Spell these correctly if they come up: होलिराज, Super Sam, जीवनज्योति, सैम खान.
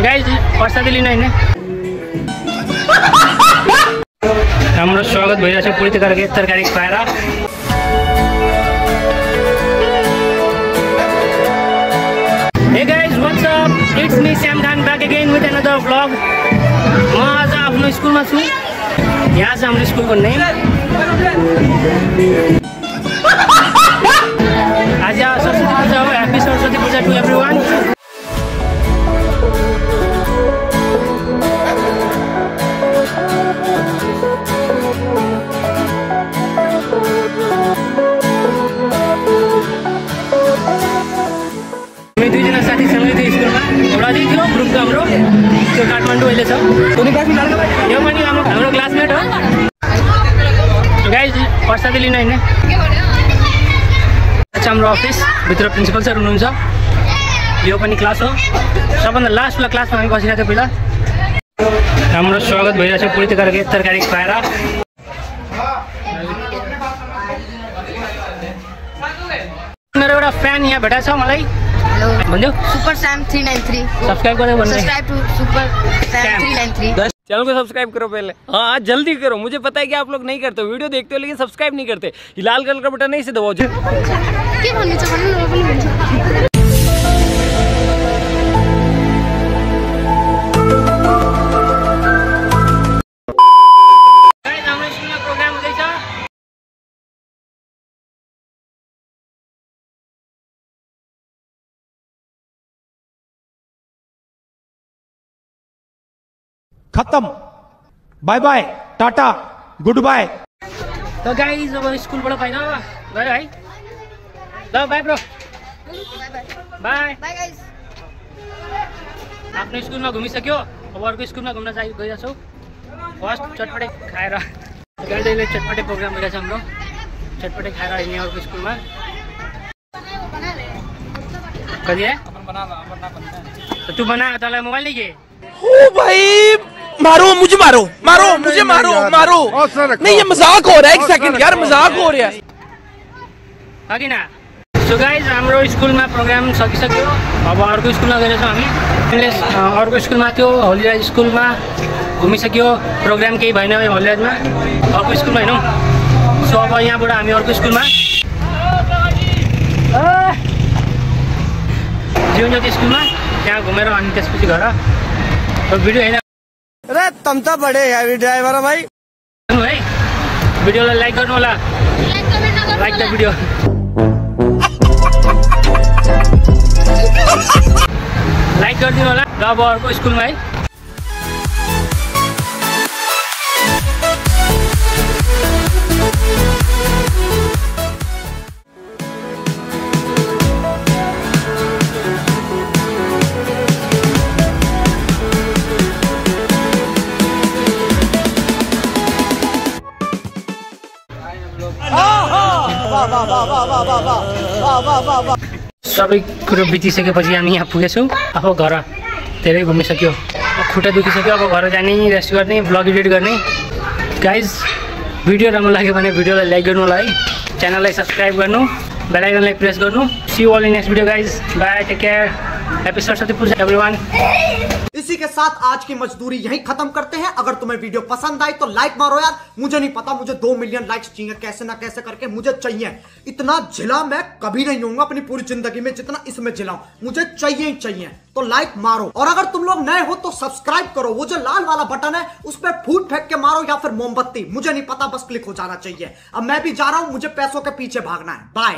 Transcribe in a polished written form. हाम्रो स्वागत भइरहेछ पूरी तरकारी तरकारी खुवाएर। Hey guys what's up, it's me सैम खान back again with another blog. म आज आफ्नो स्कुलमा छु। यहाँ चाहिँ हाम्रो स्कुलको नेम। आज सरस्वती पूजा हो। Happy Saraswati Puja to everyone. जो काठमाडौँ अहिले छ यो पनि हाम्रो क्लासमेट हो। गाइज प्रसादी लिन हैन हाम्रो अफिस भित्र प्रिन्सिपल सर हुनुहुन्छ। यो पनि क्लास हो। सबभन्दा लास्टमा क्लासमा हामी बसिरहेको थियौँ। पहिला हाम्रो स्वागत भइरहेछ पूरी तरकारी तरकारी खुवाएर। मेरो एउटा फ्यान यहाँ भेटा छ मलाई। हेलो सुपर सैम 393 सब्सक्राइब करो। Subscribe to super Sam 393। Channel को सब्सक्राइब करो पहले। हाँ जल्दी करो। मुझे पता है कि आप लोग नहीं करते हो, वीडियो देखते हो लेकिन सब्सक्राइब नहीं करते। लाल कलर का बटन नहीं से दबाओ। खत्म, bye bye, tata, good bye. तो गाइज अब स्कूल बड़ा भाई गए भाई। ल bye bro, bye bye guys. आपने स्कूल में घुमिसक्यो। अब अर्को स्कूल में घुम्न चाहिँ गइरा छौ। फर्स्ट चटपटे खाएर गाइजले चटपटे प्रोग्राम भइरा छ हाम्रो। चटपटे खाएर हिँड्ने अर्को स्कूल में। कति है अपन बना तू बना तलाई मोबाइल नहीं के ओ भाई। मारो मुझे, मारो मारो मुझे, मारो मारो नहीं, ये मजाक हो रहा है। एक सेकंड यार, मजाक हो रहा है अघि ना। सो गाइज हाम्रो स्कुलमा प्रोग्राम सकिसक्यो। अब अर्को स्कुलमा गएर हामी अर्को स्कुलमा थियो होलिराज स्कुलमा घुमिसक्यो। प्रोग्राम केही भएन होलिराजमा, अर्को स्कुलमा हैन। सो अब यहाँबाट हामी अर्को स्कुलमा जीवनज्योति स्कुलमा त्यहाँ घुमेर अनि त्यसपछि घर। तो भिडियो हैन। अरे तुम तो बड़े हैवी ड्राइवर हो भाई। वीडियो लाइक करना होला, लाइक द वीडियो। लाइक कर दिनु होला। अब अर्को स्कूल में है। सबै कुरो बितिसकेपछि हामी यहाँ पुगेछौँ। अब घर धेरै घुमिसक्यो, खुट्टा दुखिसक्यो। अब घर जाने, रेस्ट गर्ने, ब्लग एडिट गर्ने। गाइज भिडियो राम्रो लाग्यो भने भिडियोलाई लाइक गर्नु होला है। च्यानललाई सब्स्क्राइब गर्नु, बेल आइकनलाई प्रेस गर्नु। See you all in next video guys. Bye, take care, happy Saraswati Puja everyone. इसी के साथ आज की मजदूरी यहीं खत्म करते हैं। अगर तुम्हें वीडियो पसंद आई तो लाइक मारो यार। मुझे नहीं पता, मुझे 2 मिलियन लाइक्स चाहिए, कैसे ना कैसे करके मुझे चाहिए। इतना झिला मैं कभी नहीं होऊंगा अपनी पूरी जिंदगी में जितना इसमें झिलाऊं। मुझे चाहिए ही चाहिए, तो लाइक मारो। और अगर तुम लोग नए हो तो सब्सक्राइब करो। वो जो लाल वाला बटन है उस पर फूट फेंक के मारो या फिर मोमबत्ती, मुझे नहीं पता, बस क्लिक हो जाना चाहिए। अब मैं भी जा रहा हूं, मुझे पैसों के पीछे भागना है। बाय।